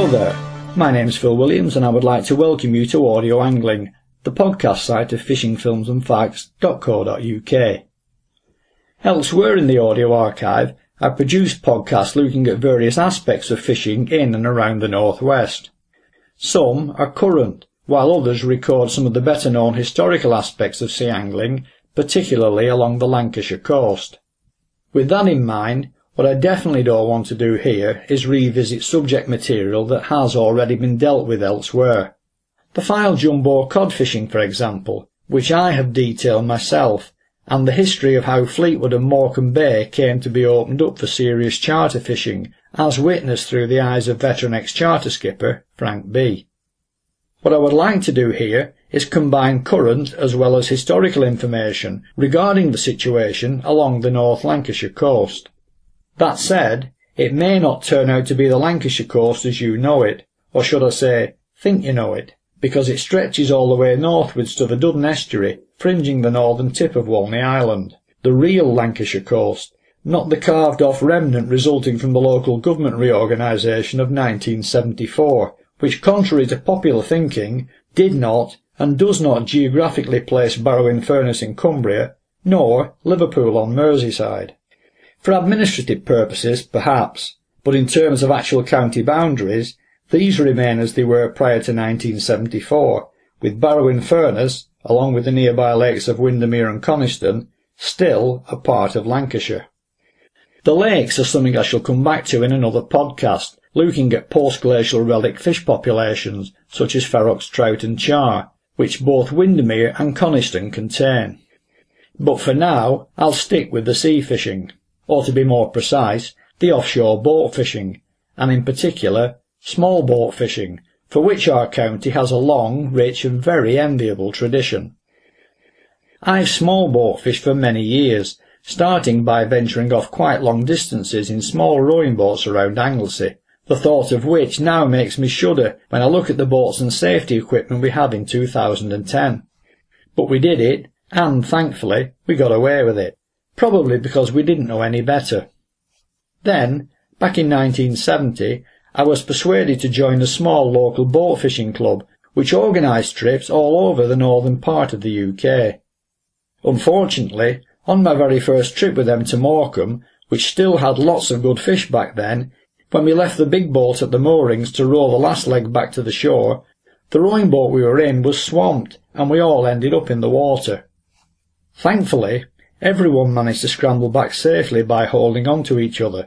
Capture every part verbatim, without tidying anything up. Hello there, my name's Phil Williams and I would like to welcome you to Audio Angling, the podcast site of fishing films and facts dot co dot U K. Elsewhere in the audio archive, I've produced podcasts looking at various aspects of fishing in and around the North West. Some are current, while others record some of the better known historical aspects of sea angling, particularly along the Lancashire coast. With that in mind, what I definitely don't want to do here is revisit subject material that has already been dealt with elsewhere. The Fylde jumbo cod fishing, for example, which I have detailed myself, and the history of how Fleetwood and Morecambe Bay came to be opened up for serious charter fishing, as witnessed through the eyes of veteran ex-charter skipper Frank B. What I would like to do here is combine current as well as historical information regarding the situation along the North Lancashire coast. That said, it may not turn out to be the Lancashire coast as you know it, or should I say, think you know it, because it stretches all the way northwards to the Duddon Estuary, fringing the northern tip of Walney Island, the real Lancashire coast, not the carved-off remnant resulting from the local government reorganisation of nineteen seventy-four, which, contrary to popular thinking, did not and does not geographically place Barrow-in-Furness in Cumbria, nor Liverpool on Merseyside. For administrative purposes, perhaps, but in terms of actual county boundaries, these remain as they were prior to nineteen seventy-four, with Barrow-in-Furness, along with the nearby lakes of Windermere and Coniston, still a part of Lancashire. The lakes are something I shall come back to in another podcast, looking at post-glacial relic fish populations, such as ferox trout and char, which both Windermere and Coniston contain. But for now, I'll stick with the sea fishing, or to be more precise, the offshore boat fishing, and in particular, small boat fishing, for which our county has a long, rich and very enviable tradition. I've small boat fished for many years, starting by venturing off quite long distances in small rowing boats around Anglesey, the thought of which now makes me shudder when I look at the boats and safety equipment we had in two thousand ten. But we did it, and thankfully we got away with it, probably because we didn't know any better. Then, back in nineteen seventy, I was persuaded to join a small local boat fishing club, which organised trips all over the northern part of the U K. Unfortunately, on my very first trip with them to Morecambe, which still had lots of good fish back then, when we left the big boat at the moorings to row the last leg back to the shore, the rowing boat we were in was swamped, and we all ended up in the water. Thankfully, everyone managed to scramble back safely by holding on to each other,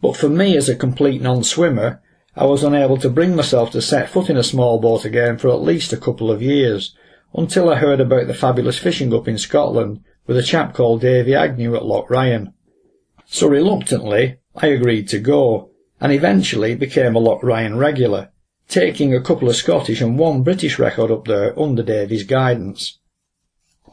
but for me, as a complete non-swimmer, I was unable to bring myself to set foot in a small boat again for at least a couple of years, until I heard about the fabulous fishing up in Scotland with a chap called Davy Agnew at Loch Ryan. So reluctantly, I agreed to go, and eventually became a Loch Ryan regular, taking a couple of Scottish and one British record up there under Davy's guidance.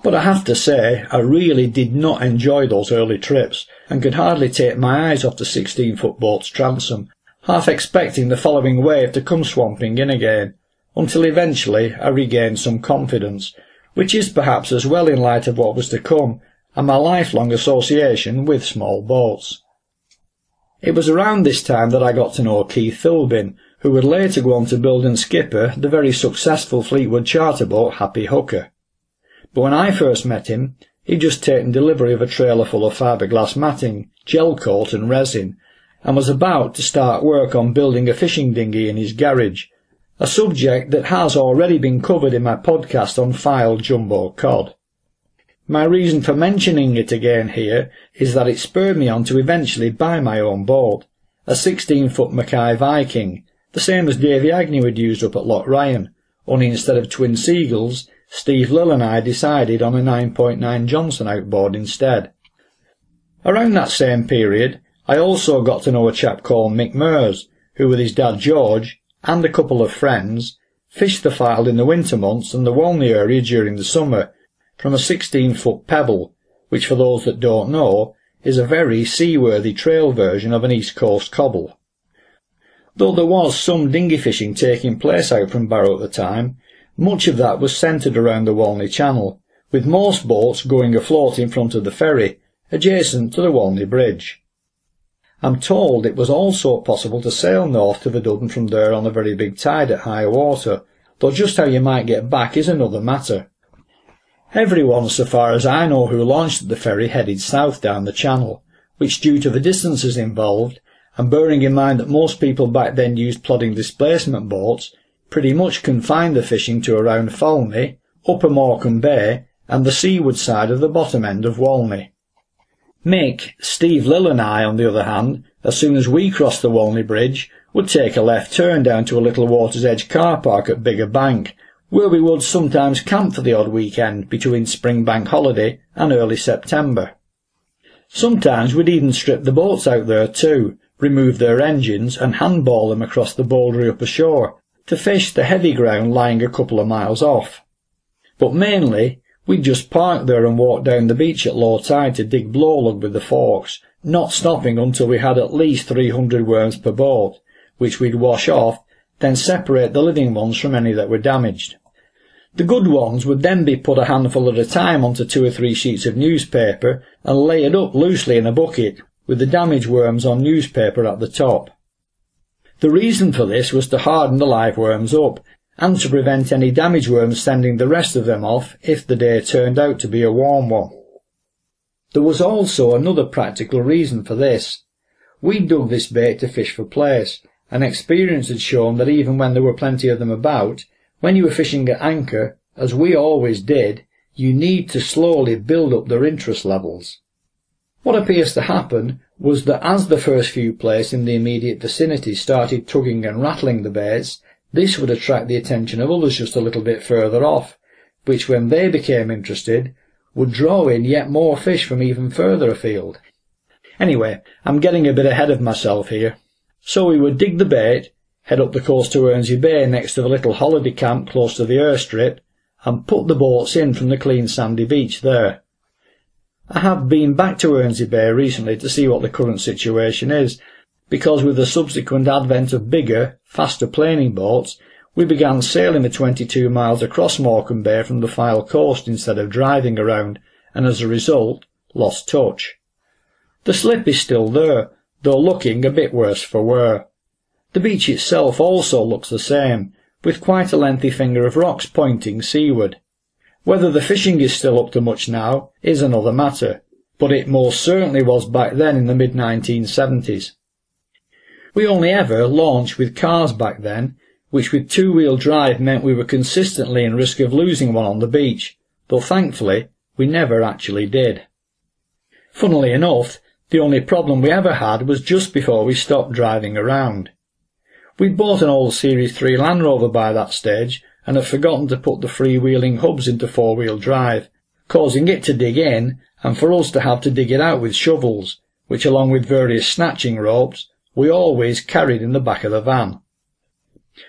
But I have to say, I really did not enjoy those early trips, and could hardly take my eyes off the sixteen-foot boat's transom, half expecting the following wave to come swamping in again, until eventually I regained some confidence, which is perhaps as well in light of what was to come, and my lifelong association with small boats. It was around this time that I got to know Keith Philbin, who would later go on to build and skipper the very successful Fleetwood charter boat Happy Hooker. But when I first met him, he'd just taken delivery of a trailer full of fiberglass matting, gel coat and resin, and was about to start work on building a fishing dinghy in his garage, a subject that has already been covered in my podcast on Fylde jumbo cod. My reason for mentioning it again here is that it spurred me on to eventually buy my own boat, a sixteen-foot Mackay Viking, the same as Davy Agnew had used up at Loch Ryan, only instead of twin seagulls, Steve Lull and I decided on a nine point nine Johnson outboard instead. Around that same period, I also got to know a chap called Mick Mears, who with his dad George, and a couple of friends, fished the Fylde in the winter months and the Walney area during the summer, from a sixteen-foot pebble, which for those that don't know, is a very seaworthy trail version of an East Coast cobble. Though there was some dinghy fishing taking place out from Barrow at the time, much of that was centred around the Walney Channel, with most boats going afloat in front of the ferry, adjacent to the Walney Bridge. I'm told it was also possible to sail north to the Duddon from there on a very big tide at high water, though just how you might get back is another matter. Everyone, so far as I know, who launched at the ferry headed south down the channel, which, due to the distances involved, and bearing in mind that most people back then used plodding displacement boats, pretty much confined the fishing to around Fylde, Upper Morecambe Bay, and the seaward side of the bottom end of Walney. Mick, Steve Lull and I, on the other hand, as soon as we crossed the Walney Bridge, would take a left turn down to a little water's edge car park at Biggar Bank, where we would sometimes camp for the odd weekend between spring bank holiday and early September. Sometimes we'd even strip the boats out there too, remove their engines and handball them across the bouldery upper shore, to fish the heavy ground lying a couple of miles off. But mainly, we'd just park there and walk down the beach at low tide to dig blowlug with the forks, not stopping until we had at least three hundred worms per boat, which we'd wash off, then separate the living ones from any that were damaged. The good ones would then be put a handful at a time onto two or three sheets of newspaper and layered up loosely in a bucket, with the damaged worms on newspaper at the top. The reason for this was to harden the live worms up, and to prevent any damaged worms sending the rest of them off if the day turned out to be a warm one. There was also another practical reason for this. We dug this bait to fish for place, and experience had shown that even when there were plenty of them about, when you were fishing at anchor, as we always did, you need to slowly build up their interest levels. What appears to happen was that as the first few places in the immediate vicinity started tugging and rattling the baits, this would attract the attention of others just a little bit further off, which, when they became interested, would draw in yet more fish from even further afield. Anyway, I'm getting a bit ahead of myself here. So we would dig the bait, head up the coast to Earnsey Bay next to the little holiday camp close to the airstrip, and put the boats in from the clean sandy beach there. I have been back to Earnsey Bay recently to see what the current situation is, because with the subsequent advent of bigger, faster planing boats, we began sailing the twenty-two miles across Morecambe Bay from the Fylde coast instead of driving around, and as a result, lost touch. The slip is still there, though looking a bit worse for wear. The beach itself also looks the same, with quite a lengthy finger of rocks pointing seaward. Whether the fishing is still up to much now is another matter, but it most certainly was back then in the mid nineteen seventies. We only ever launched with cars back then, which with two-wheel drive meant we were consistently in risk of losing one on the beach, though thankfully we never actually did. Funnily enough, the only problem we ever had was just before we stopped driving around. We'd bought an old Series three Land Rover by that stage and had forgotten to put the freewheeling hubs into four-wheel drive, causing it to dig in and for us to have to dig it out with shovels, which, along with various snatching ropes, we always carried in the back of the van.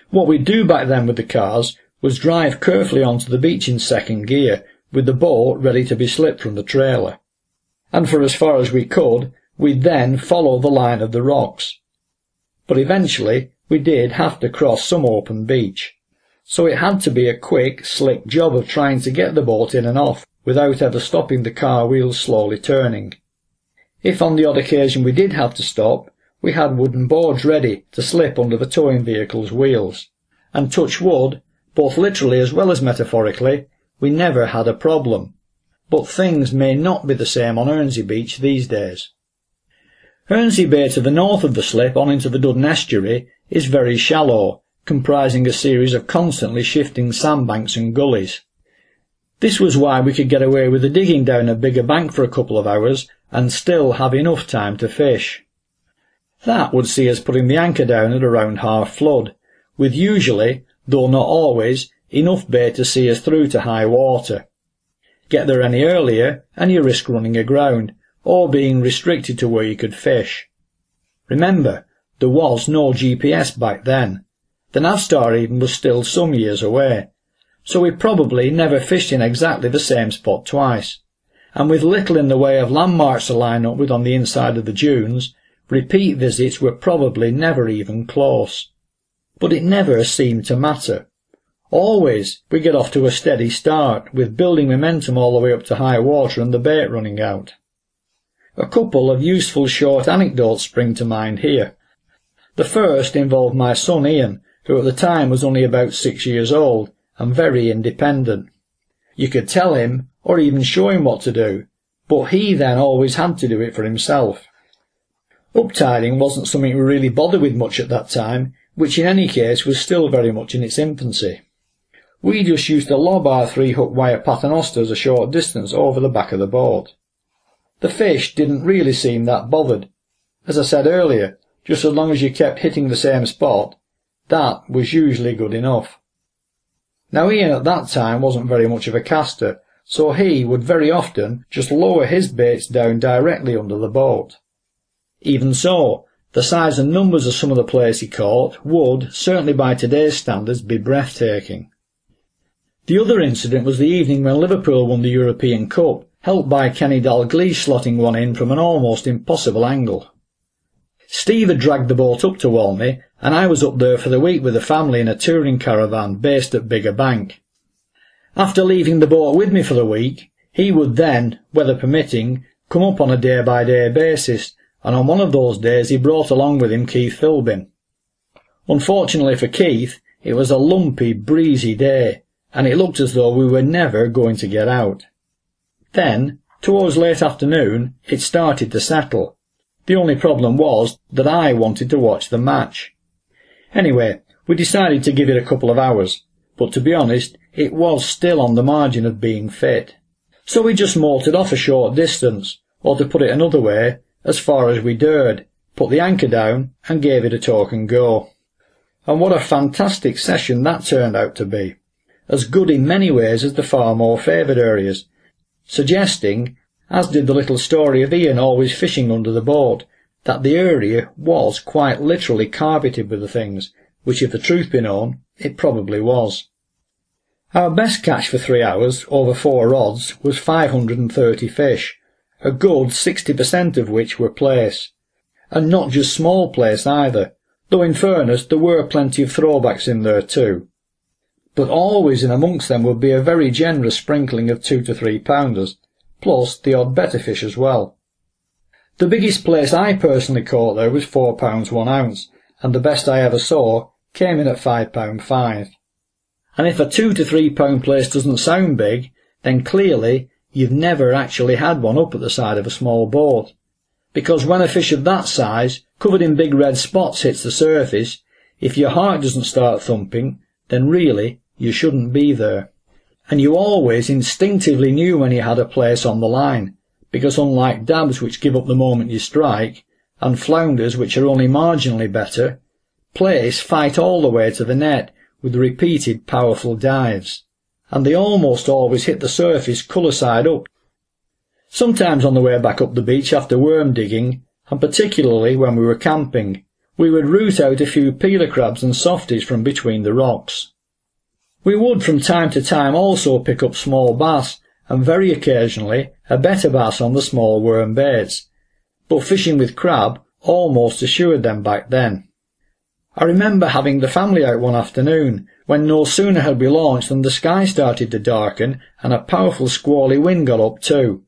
What we'd do back then with the cars was drive carefully onto the beach in second gear, with the boat ready to be slipped from the trailer. And for as far as we could, we'd then follow the line of the rocks. But eventually we did have to cross some open beach, so it had to be a quick, slick job of trying to get the boat in and off, without ever stopping the car wheels slowly turning. If on the odd occasion we did have to stop, we had wooden boards ready to slip under the towing vehicle's wheels, and touch wood, both literally as well as metaphorically, we never had a problem. But things may not be the same on Earnsey Beach these days. Earnsey Bay, to the north of the slip on into the Duddon Estuary, is very shallow, comprising a series of constantly shifting sandbanks and gullies. This was why we could get away with the digging down a bigger bank for a couple of hours and still have enough time to fish. That would see us putting the anchor down at around half flood, with usually, though not always, enough bait to see us through to high water. Get there any earlier, and you risk running aground, or being restricted to where you could fish. Remember, there was no G P S back then. The Navstar even was still some years away, so we probably never fished in exactly the same spot twice, and with little in the way of landmarks to line up with on the inside of the dunes, repeat visits were probably never even close. But it never seemed to matter. Always we get off to a steady start, with building momentum all the way up to high water and the bait running out. A couple of useful short anecdotes spring to mind here. The first involved my son Ian, who at the time was only about six years old, and very independent. You could tell him, or even show him what to do, but he then always had to do it for himself. Uptiding wasn't something we really bothered with much at that time, which in any case was still very much in its infancy. We just used to lob our three-hook wire paternosters a short distance over the back of the boat. The fish didn't really seem that bothered. As I said earlier, just as long as you kept hitting the same spot, that was usually good enough. Now Ian at that time wasn't very much of a caster, so he would very often just lower his baits down directly under the boat. Even so, the size and numbers of some of the plays he caught would, certainly by today's standards, be breathtaking. The other incident was the evening when Liverpool won the European Cup, helped by Kenny Dalglish slotting one in from an almost impossible angle. Steve had dragged the boat up to Walney, and I was up there for the week with the family in a touring caravan based at Biggar Bank. After leaving the boat with me for the week, he would then, weather permitting, come up on a day-by-day basis, and on one of those days he brought along with him Keith Philbin. Unfortunately for Keith, it was a lumpy, breezy day, and it looked as though we were never going to get out. Then, towards late afternoon, it started to settle. The only problem was that I wanted to watch the match. Anyway, we decided to give it a couple of hours, but to be honest, it was still on the margin of being fit. So we just motored off a short distance, or to put it another way, as far as we dared, put the anchor down and gave it a talk and go. And what a fantastic session that turned out to be, as good in many ways as the far more favoured areas, suggesting, as did the little story of Ian always fishing under the boat, that the area was quite literally carpeted with the things, which if the truth be known, it probably was. Our best catch for three hours, over four rods, was five hundred and thirty fish, a good sixty percent of which were plaice. And not just small plaice either, though in fairness there were plenty of throwbacks in there too. But always in amongst them would be a very generous sprinkling of two to three pounders, plus the odd better fish as well. The biggest plaice I personally caught there was four pounds one ounce, and the best I ever saw came in at five pound five. And if a two to three pound plaice doesn't sound big, then clearly you've never actually had one up at the side of a small boat, because when a fish of that size, covered in big red spots, hits the surface, if your heart doesn't start thumping, then really you shouldn't be there. And you always instinctively knew when you had a plaice on the line, because unlike dabs which give up the moment you strike, and flounders which are only marginally better, plaice fight all the way to the net with repeated powerful dives, and they almost always hit the surface colour side up, sometimes on the way back up the beach after worm digging, and particularly when we were camping, we would root out a few peeler crabs and softies from between the rocks. We would from time to time also pick up small bass, and very occasionally a better bass on the small worm baits, but fishing with crab almost assured them back then. I remember having the family out one afternoon, when no sooner had we launched than the sky started to darken and a powerful squally wind got up too.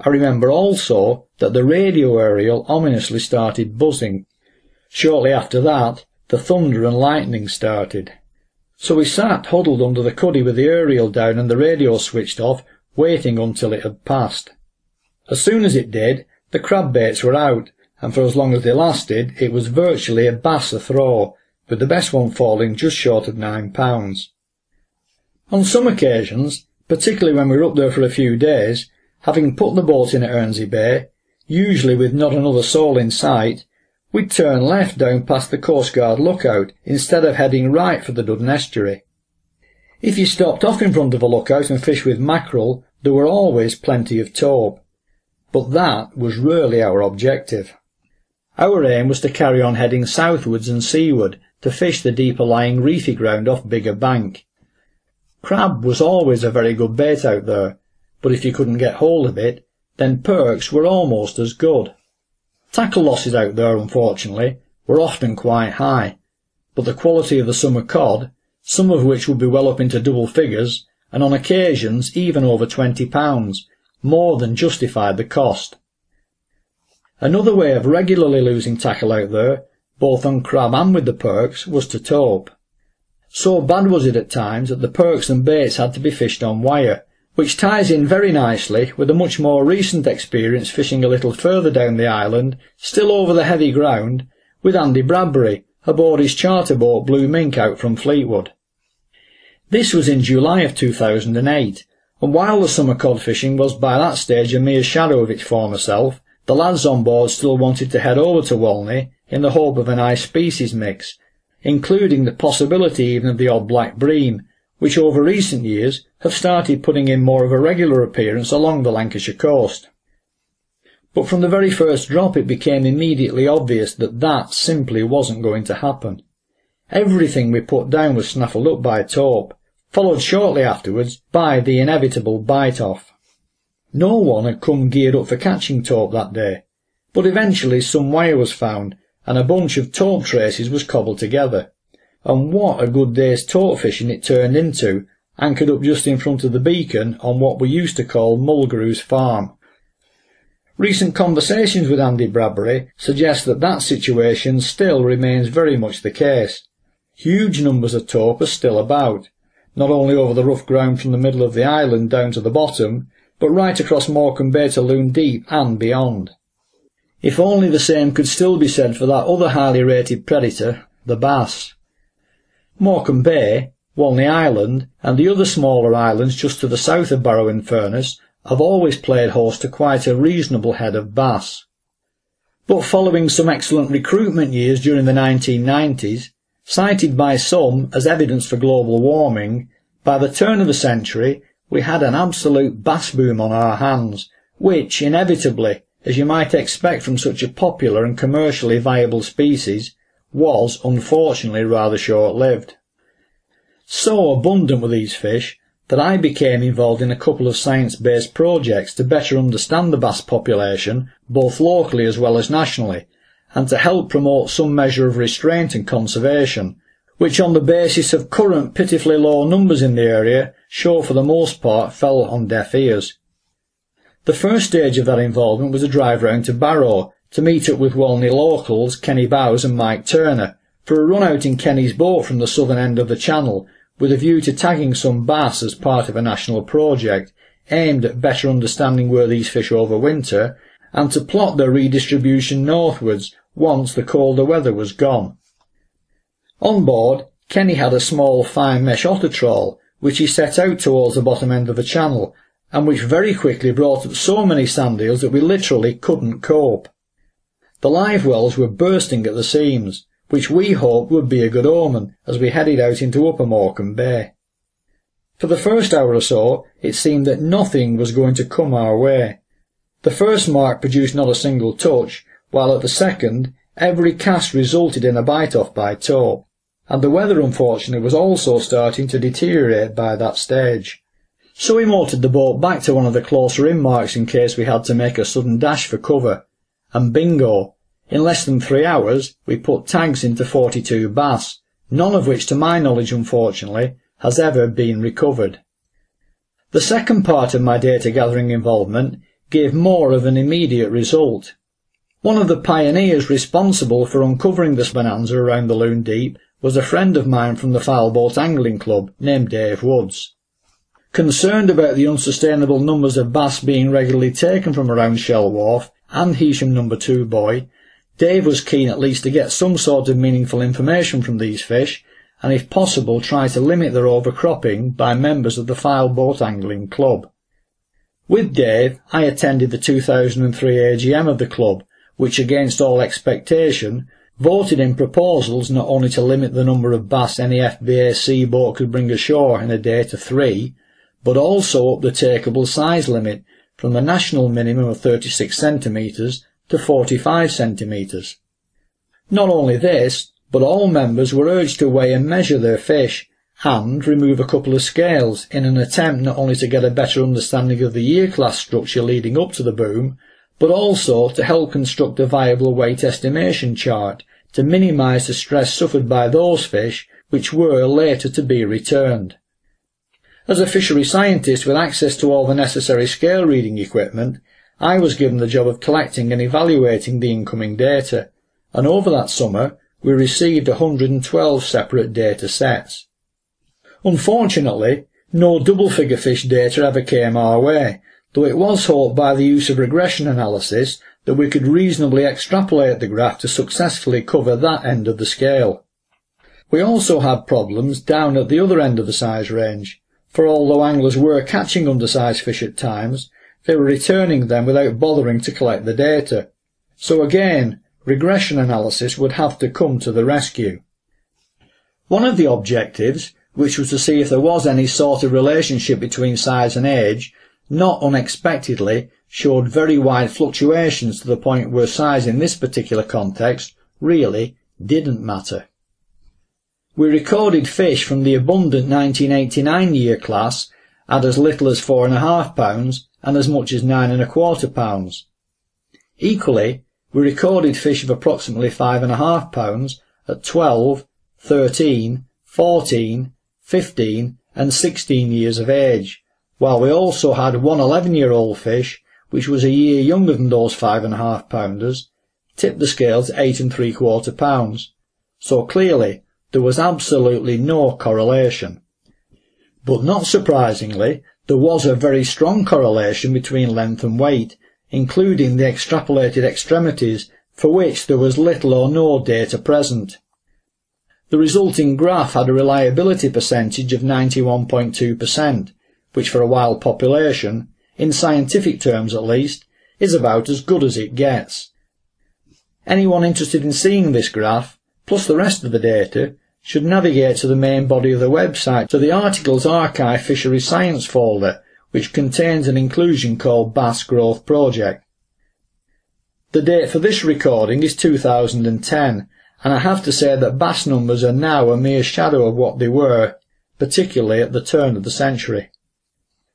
I remember also that the radio aerial ominously started buzzing. Shortly after that, the thunder and lightning started. So we sat huddled under the cuddy with the aerial down and the radio switched off, waiting until it had passed. As soon as it did, the crab baits were out, and for as long as they lasted, it was virtually a bass a throw, with the best one falling just short of nine pounds. On some occasions, particularly when we were up there for a few days, having put the boat in at Earnsey Bay, usually with not another soul in sight, we'd turn left down past the coastguard lookout, instead of heading right for the Duddon Estuary. If you stopped off in front of a lookout and fished with mackerel, there were always plenty of taupe, but that was rarely our objective. Our aim was to carry on heading southwards and seaward, to fish the deeper-lying reefy ground off Biggar Bank. Crab was always a very good bait out there, but if you couldn't get hold of it, then perks were almost as good. Tackle losses out there, unfortunately, were often quite high, but the quality of the summer cod, some of which would be well up into double figures, and on occasions even over twenty pounds, more than justified the cost. Another way of regularly losing tackle out there, both on crab and with the perks, was to tope. So bad was it at times that the perks and baits had to be fished on wire, which ties in very nicely with a much more recent experience fishing a little further down the island, still over the heavy ground, with Andy Bradbury, aboard his charter boat Blue Mink out from Fleetwood. This was in July of two thousand eight, and while the summer cod fishing was by that stage a mere shadow of its former self, the lads on board still wanted to head over to Walney in the hope of a nice species mix, including the possibility even of the odd black bream, which over recent years have started putting in more of a regular appearance along the Lancashire coast. But from the very first drop it became immediately obvious that that simply wasn't going to happen. Everything we put down was snaffled up by tope, followed shortly afterwards by the inevitable bite-off. No one had come geared up for catching tope that day, but eventually some wire was found, and a bunch of tope traces was cobbled together. And what a good day's tope fishing it turned into, anchored up just in front of the beacon on what we used to call Mulgaroo's Farm. Recent conversations with Andy Bradbury suggest that that situation still remains very much the case. Huge numbers of tope are still about, not only over the rough ground from the middle of the island down to the bottom, but right across Morecambe Bay to Lune Deep and beyond. If only the same could still be said for that other highly rated predator, the bass. Morecambe Bay, Walney Island, and the other smaller islands just to the south of Barrow-in-Furness have always played host to quite a reasonable head of bass. But following some excellent recruitment years during the nineteen nineties, cited by some as evidence for global warming, by the turn of the century we had an absolute bass boom on our hands, which inevitably, as you might expect from such a popular and commercially viable species, was unfortunately rather short-lived. So abundant were these fish that I became involved in a couple of science-based projects to better understand the bass population, both locally as well as nationally, and to help promote some measure of restraint and conservation, which on the basis of current pitifully low numbers in the area, sure for the most part fell on deaf ears. The first stage of that involvement was a drive round to Barrow, to meet up with Walney locals Kenny Bowes and Mike Turner, for a run-out in Kenny's boat from the southern end of the channel, with a view to tagging some bass as part of a national project, aimed at better understanding where these fish overwinter, and to plot their redistribution northwards once the colder weather was gone. On board, Kenny had a small fine mesh otter trawl, which he set out towards the bottom end of the channel, and which very quickly brought up so many sand eels that we literally couldn't cope. The live wells were bursting at the seams, which we hoped would be a good omen as we headed out into Upper Morecambe Bay. For the first hour or so, it seemed that nothing was going to come our way. The first mark produced not a single touch, while at the second, every cast resulted in a bite-off by tope, and the weather unfortunately was also starting to deteriorate by that stage. So we motored the boat back to one of the closer-in marks in case we had to make a sudden dash for cover, and bingo! In less than three hours we put tags into forty-two bass, none of which, to my knowledge unfortunately, has ever been recovered. The second part of my data-gathering involvement gave more of an immediate result. One of the pioneers responsible for uncovering this bonanza around the Lune Deep was a friend of mine from the Fylde Boat Angling Club named Dave Woods. Concerned about the unsustainable numbers of bass being regularly taken from around Shell Wharf, and Hesham number two boy, Dave was keen at least to get some sort of meaningful information from these fish, and if possible try to limit their overcropping by members of the Fylde Boat Angling Club. With Dave, I attended the two thousand three A G M of the club, which against all expectation, voted in proposals not only to limit the number of bass any F B A C boat could bring ashore in a day to three, but also up the takeable size limit, from the national minimum of thirty-six centimetres to forty-five centimetres. Not only this, but all members were urged to weigh and measure their fish, and remove a couple of scales in an attempt not only to get a better understanding of the year-class structure leading up to the boom, but also to help construct a viable weight estimation chart to minimise the stress suffered by those fish which were later to be returned. As a fishery scientist with access to all the necessary scale reading equipment, I was given the job of collecting and evaluating the incoming data, and over that summer we received one hundred and twelve separate data sets. Unfortunately, no double-figure fish data ever came our way, though it was hoped by the use of regression analysis that we could reasonably extrapolate the graph to successfully cover that end of the scale. We also had problems down at the other end of the size range, for although anglers were catching undersized fish at times, they were returning them without bothering to collect the data. So again, regression analysis would have to come to the rescue. One of the objectives, which was to see if there was any sort of relationship between size and age, not unexpectedly showed very wide fluctuations to the point where size in this particular context really didn't matter. We recorded fish from the abundant nineteen eighty-nine year class at as little as four and a half pounds and as much as nine and a quarter pounds. Equally, we recorded fish of approximately five and a half pounds at twelve, thirteen, fourteen, fifteen, and sixteen years of age, while we also had one eleven-year-old fish, which was a year younger than those five and a half pounders, tipped the scale to eight and three quarter pounds. So clearly, there was absolutely no correlation. But not surprisingly, there was a very strong correlation between length and weight, including the extrapolated extremities, for which there was little or no data present. The resulting graph had a reliability percentage of ninety-one point two percent, which for a wild population, in scientific terms at least, is about as good as it gets. Anyone interested in seeing this graph, plus the rest of the data, should navigate to the main body of the website, to the Articles Archive Fishery Science folder, which contains an inclusion called Bass Growth Project. The date for this recording is two thousand and ten, and I have to say that bass numbers are now a mere shadow of what they were, particularly at the turn of the century.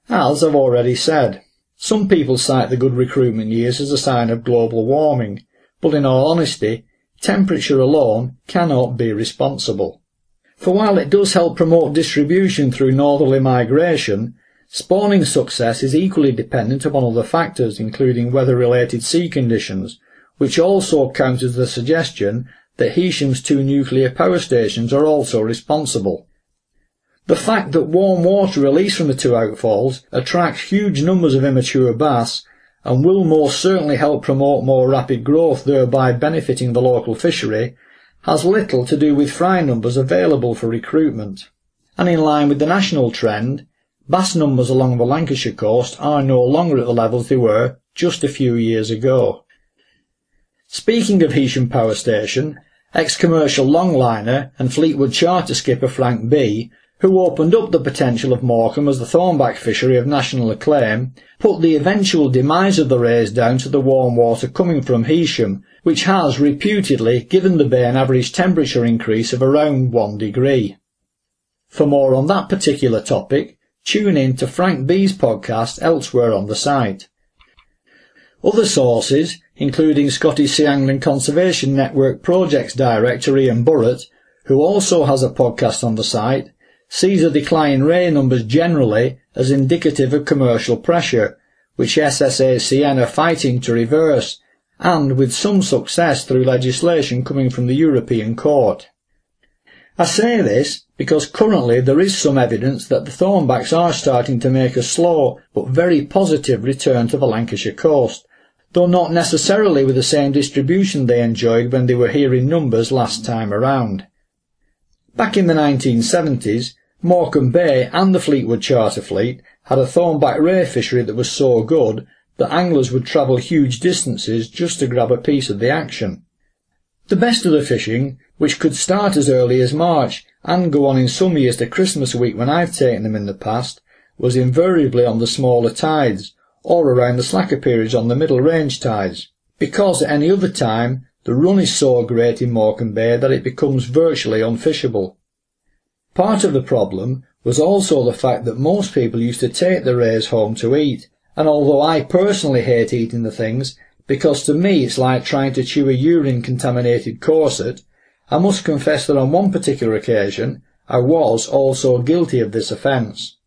As I've already said, some people cite the good recruitment years as a sign of global warming, but in all honesty, temperature alone cannot be responsible. For while it does help promote distribution through northerly migration, spawning success is equally dependent upon other factors, including weather-related sea conditions, which also counters the suggestion that Hesham's two nuclear power stations are also responsible. The fact that warm water released from the two outfalls attracts huge numbers of immature bass and will most certainly help promote more rapid growth, thereby benefiting the local fishery, has little to do with fry numbers available for recruitment. And in line with the national trend, bass numbers along the Lancashire coast are no longer at the levels they were just a few years ago. Speaking of Hesham Power Station, ex-commercial longliner and Fleetwood charter skipper Frank B, who opened up the potential of Morecambe as the thornback fishery of national acclaim, put the eventual demise of the race down to the warm water coming from Hesham, which has reputedly given the bay an average temperature increase of around one degree. For more on that particular topic, tune in to Frank B's podcast elsewhere on the site. Other sources, including Scottish Sea Angling Conservation Network Projects Director Ian Burrett, who also has a podcast on the site, sees a decline in ray numbers generally as indicative of commercial pressure, which S S A C N are fighting to reverse, and with some success through legislation coming from the European Court. I say this because currently there is some evidence that the thornbacks are starting to make a slow but very positive return to the Lancashire coast, though not necessarily with the same distribution they enjoyed when they were here in numbers last time around. Back in the nineteen seventies, Morecambe Bay and the Fleetwood Charter Fleet had a thornback ray fishery that was so good that anglers would travel huge distances just to grab a piece of the action. The best of the fishing, which could start as early as March and go on in some years to Christmas week when I've taken them in the past, was invariably on the smaller tides, or around the slacker periods on the middle range tides, because at any other time the run is so great in Morecambe Bay that it becomes virtually unfishable. Part of the problem was also the fact that most people used to take the rays home to eat, and although I personally hate eating the things, because to me it's like trying to chew a urine-contaminated corset, I must confess that on one particular occasion I was also guilty of this offence.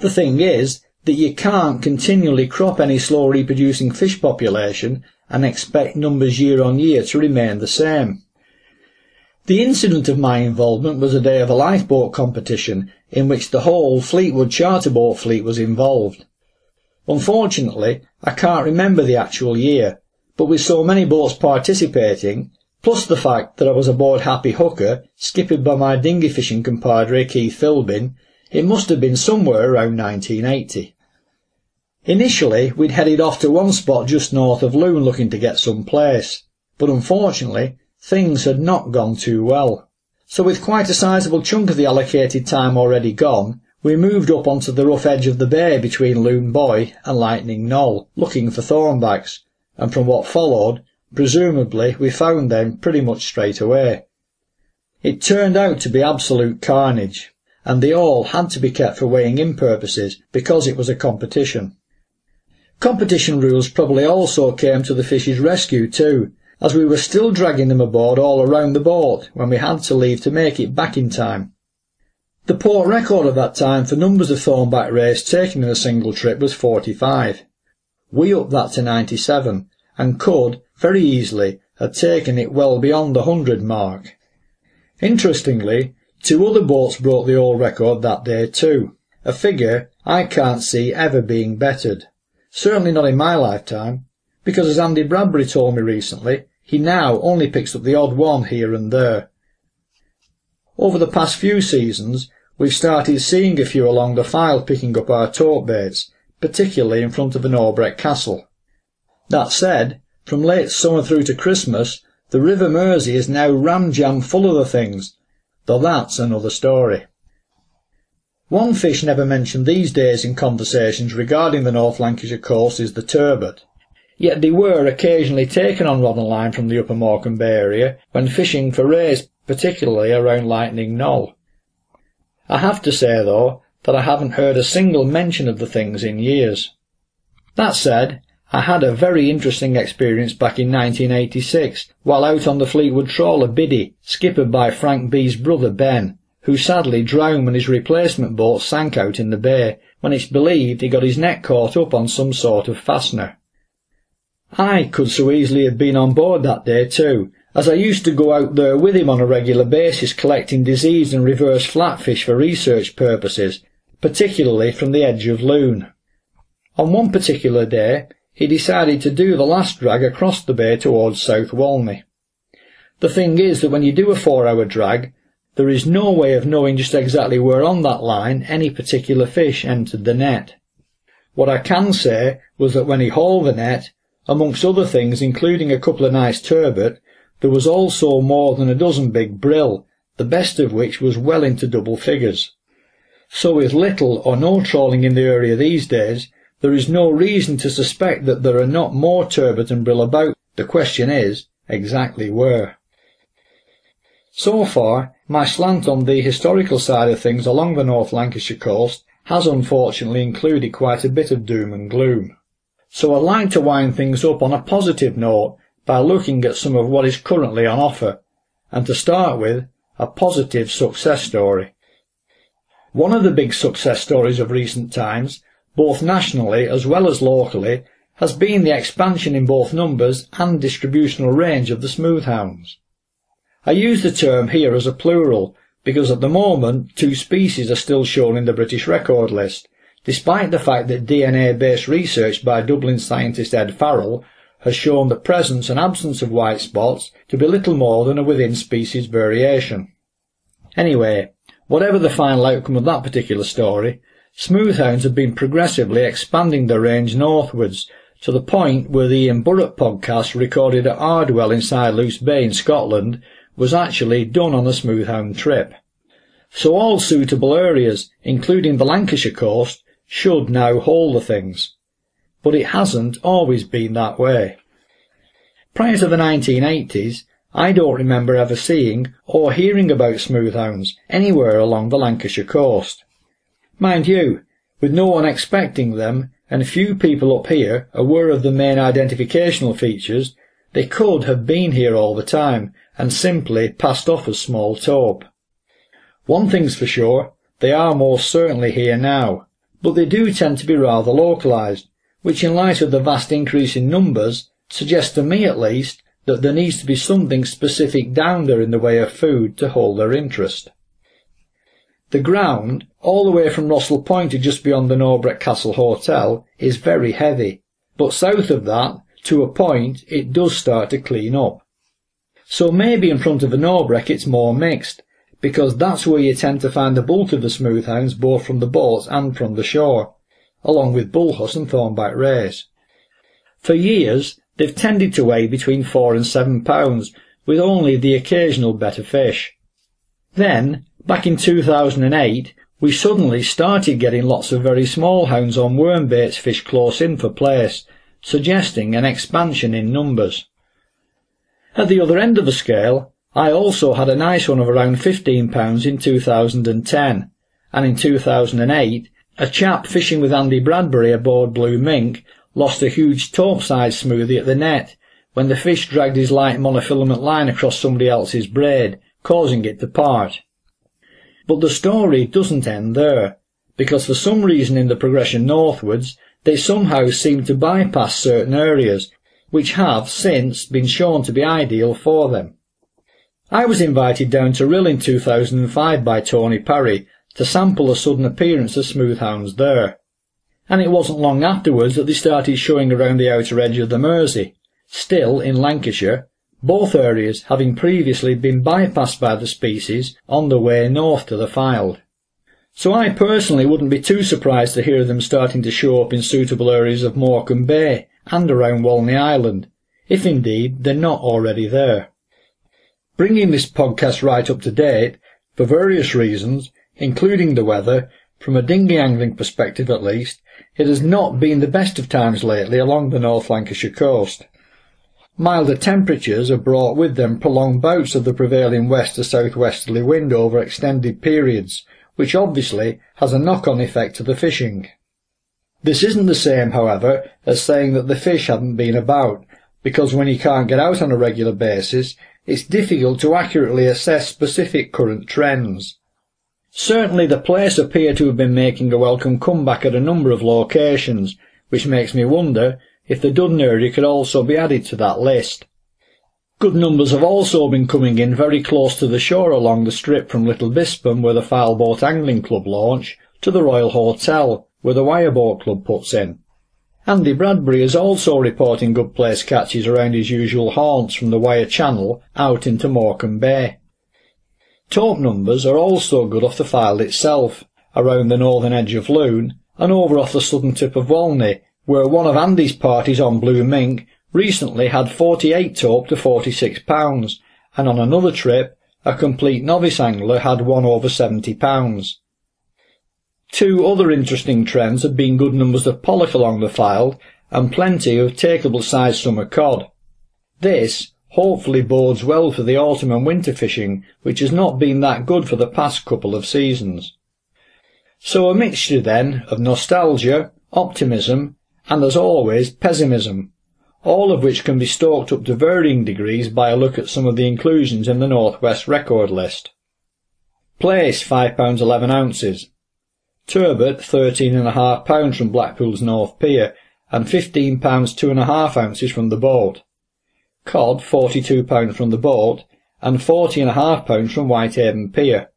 The thing is that you can't continually crop any slow reproducing fish population and expect numbers year on year to remain the same. The incident of my involvement was a day of a lifeboat competition in which the whole Fleetwood charter boat fleet was involved. Unfortunately, I can't remember the actual year, but with so many boats participating, plus the fact that I was aboard Happy Hooker, skippered by my dinghy fishing compadre Keith Philbin, it must have been somewhere around nineteen eighty. Initially, we'd headed off to one spot just north of Lune looking to get some place, but unfortunately, things had not gone too well. So with quite a sizable chunk of the allocated time already gone, we moved up onto the rough edge of the bay between Lune Buoy and Lightning Knoll, looking for thornbacks, and from what followed, presumably we found them pretty much straight away. It turned out to be absolute carnage, and they all had to be kept for weighing-in purposes because it was a competition. Competition rules probably also came to the fish's rescue too, as we were still dragging them aboard all around the boat when we had to leave to make it back in time. The port record of that time for numbers of thornback rays taken in a single trip was forty-five. We upped that to ninety-seven, and could, very easily, had taken it well beyond the hundred mark. Interestingly, two other boats broke the old record that day too, a figure I can't see ever being bettered. Certainly not in my lifetime, because as Andy Bradbury told me recently, he now only picks up the odd one here and there. Over the past few seasons, we've started seeing a few along the Fylde picking up our tote baits, particularly in front of an Obrecht castle. That said, from late summer through to Christmas, the River Mersey is now ram-jam full of the things, though that's another story. One fish never mentioned these days in conversations regarding the North Lancashire coast is the turbot, yet they were occasionally taken on rod and line from the upper Morecambe Bay area when fishing for rays, particularly around Lightning Knoll. I have to say, though, that I haven't heard a single mention of the things in years. That said, I had a very interesting experience back in nineteen eighty-six, while out on the Fleetwood trawler Biddy, skippered by Frank B's brother Ben, who sadly drowned when his replacement boat sank out in the bay, when it's believed he got his net caught up on some sort of fastener. I could so easily have been on board that day too, as I used to go out there with him on a regular basis collecting diseased and reverse flatfish for research purposes, particularly from the edge of Lune. On one particular day, he decided to do the last drag across the bay towards South Walney. The thing is that when you do a four-hour drag, there is no way of knowing just exactly where on that line any particular fish entered the net. What I can say was that when he hauled the net, amongst other things including a couple of nice turbot, there was also more than a dozen big brill, the best of which was well into double figures. So with little or no trawling in the area these days, there is no reason to suspect that there are not more turbot and brill about. The question is, exactly where? So far, my slant on the historical side of things along the North Lancashire coast has unfortunately included quite a bit of doom and gloom. So I'd like to wind things up on a positive note by looking at some of what is currently on offer, and to start with, a positive success story. One of the big success stories of recent times, both nationally as well as locally, has been the expansion in both numbers and distributional range of the smoothhounds. I use the term here as a plural, because at the moment two species are still shown in the British record list, despite the fact that D N A-based research by Dublin scientist Ed Farrell has shown the presence and absence of white spots to be little more than a within-species variation. Anyway, whatever the final outcome of that particular story, smoothhounds have been progressively expanding their range northwards, to the point where the Ian Burrett podcast recorded at Ardwell inside Luce Bay in Scotland was actually done on a smoothhound trip. So all suitable areas, including the Lancashire coast, should now hold the things. But it hasn't always been that way. Prior to the nineteen eighties, I don't remember ever seeing or hearing about smoothhounds anywhere along the Lancashire coast. Mind you, with no one expecting them, and few people up here aware of the main identificational features, they could have been here all the time, and simply passed off as small taupe. One thing's for sure, they are most certainly here now, but they do tend to be rather localised, which in light of the vast increase in numbers suggests to me at least that there needs to be something specific down there in the way of food to hold their interest. The ground, all the way from Russell Point to just beyond the Norbrett Castle Hotel, is very heavy, but south of that, to a point, it does start to clean up. So maybe in front of the Norbrett it's more mixed, because that's where you tend to find the bulk of the smooth hounds both from the boats and from the shore, along with bullhuss and thornback rays. For years they've tended to weigh between four and seven pounds, with only the occasional better fish. Then, back in two thousand eight, we suddenly started getting lots of very small hounds on worm baits fished close in for place, suggesting an expansion in numbers. At the other end of the scale, I also had a nice one of around fifteen pounds in two thousand ten, and in two thousand eight, a chap fishing with Andy Bradbury aboard Blue Mink lost a huge taupe-sized smoothie at the net when the fish dragged his light monofilament line across somebody else's braid, causing it to part. But the story doesn't end there, because for some reason in the progression northwards, they somehow seem to bypass certain areas, which have since been shown to be ideal for them. I was invited down to Rill in two thousand five by Tony Parry to sample a sudden appearance of smooth hounds there, and it wasn't long afterwards that they started showing around the outer edge of the Mersey, still in Lancashire, both areas having previously been bypassed by the species on the way north to the Fylde. So I personally wouldn't be too surprised to hear them starting to show up in suitable areas of Morecambe Bay and around Walney Island, if indeed they're not already there. Bringing this podcast right up to date, for various reasons, including the weather, from a dinghy angling perspective at least, it has not been the best of times lately along the North Lancashire coast. Milder temperatures have brought with them prolonged bouts of the prevailing west to southwesterly wind over extended periods, which obviously has a knock-on effect to the fishing. This isn't the same, however, as saying that the fish haven't been about, because when you can't get out on a regular basis, it's difficult to accurately assess specific current trends. Certainly the place appeared to have been making a welcome comeback at a number of locations, which makes me wonder if the Duddon area could also be added to that list. Good numbers have also been coming in very close to the shore along the strip from Little Bispum, where the Fylde Boat Angling Club launch, to the Royal Hotel, where the Wire Boat Club puts in. Andy Bradbury is also reporting good place catches around his usual haunts from the Wire Channel out into Morecambe Bay. Taupe numbers are also good off the Fylde itself, around the northern edge of Lune, and over off the southern tip of Walney, where one of Andy's parties on Blue Mink recently had forty-eight taupe to forty-six pounds, and on another trip, a complete novice angler had one over seventy pounds. Two other interesting trends have been good numbers of pollock along the Fylde and plenty of takeable-sized summer cod. This hopefully bodes well for the autumn and winter fishing, which has not been that good for the past couple of seasons. So a mixture then of nostalgia, optimism and, as always, pessimism, all of which can be stoked up to varying degrees by a look at some of the inclusions in the North West record list. Place five pounds eleven ounces. Turbot thirteen and a half pounds from Blackpool's North Pier, and fifteen pounds two and a half ounces from the boat. Cod forty two pounds from the boat, and forty and a half pounds from Whitehaven Pier.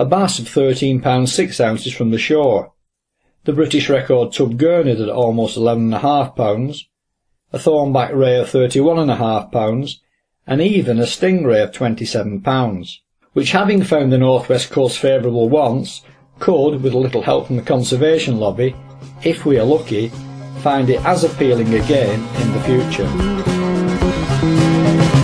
A bass of thirteen pounds six ounces from the shore. The British record tub gurnard at almost eleven and a half pounds, a thornback ray of thirty one and a half pounds, and even a stingray of twenty seven pounds, which, having found the northwest coast favourable once, could, with a little help from the conservation lobby, if we are lucky, find it as appealing again in the future.